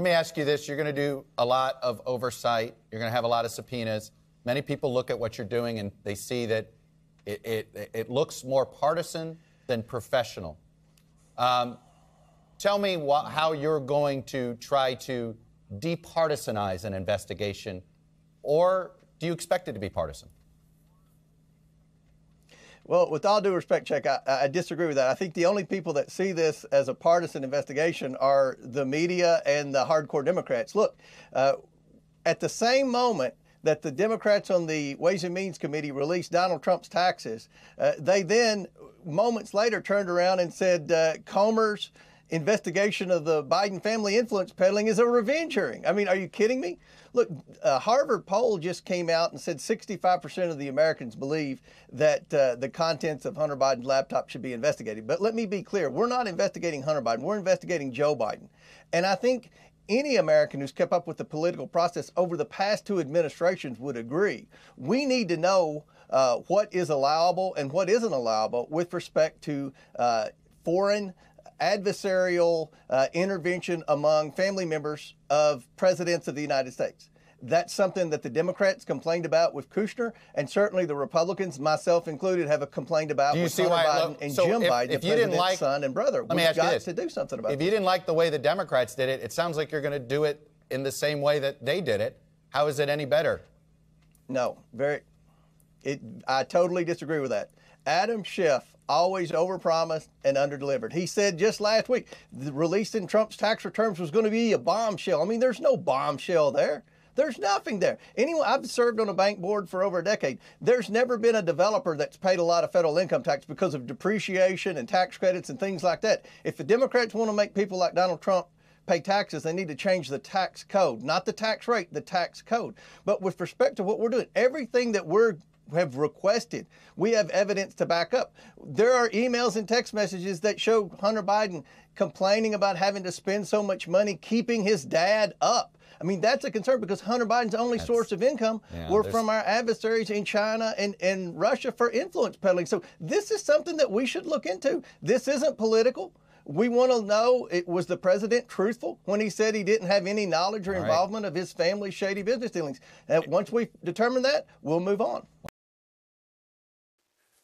Let me ask you this. You're going to do a lot of oversight. You're going to have a lot of subpoenas. Many people look at what you're doing and they see that it looks more partisan than professional. Tell me how you're going to try to departisanize an investigation, or do you expect it to be partisan? Well, with all due respect, Chuck, I disagree with that. I think the only people that see this as a partisan investigation are the media and the hardcore Democrats. Look, at the same moment that the Democrats on the Ways and Means Committee released Donald Trump's taxes, they then, moments later, turned around and said Comer's investigation of the Biden family influence peddling is a revenge hearing. I mean, are you kidding me? Look, a Harvard poll just came out and said 65% of the Americans believe that the contents of Hunter Biden's laptop should be investigated. But let me be clear, we're not investigating Hunter Biden. We're investigating Joe Biden. And I think any American who's kept up with the political process over the past two administrations would agree. We need to know what is allowable and what isn't allowable with respect to foreign adversarial intervention among family members of presidents of the United States. That's something that the Democrats complained about with Kushner, and certainly the Republicans, myself included, have complained about with Hunter Biden and Jim Biden, the president's son and brother. We've got to do something about it. If you didn't like the way the Democrats did it, it sounds like you're going to do it in the same way that they did it. How is it any better? No, I totally disagree with that. Adam Schiff always overpromised and underdelivered. He said just last week, the release in Trump's tax returns was going to be a bombshell. I mean, there's no bombshell there. There's nothing there. Anyway, I've served on a bank board for over a decade. There's never been a developer that's paid a lot of federal income tax because of depreciation and tax credits and things like that. If the Democrats want to make people like Donald Trump pay taxes, they need to change the tax code, not the tax rate, the tax code. But with respect to what we're doing, everything that we're have requested, we have evidence to back up. There are emails and text messages that show Hunter Biden complaining about having to spend so much money keeping his dad up. I mean, that's a concern because Hunter Biden's only source of income were from our adversaries in China and Russia for influence peddling. So this is something that we should look into. This isn't political. We want to know, was the president truthful when he said he didn't have any knowledge or involvement of his family's shady business dealings? And once we determine that, we'll move on.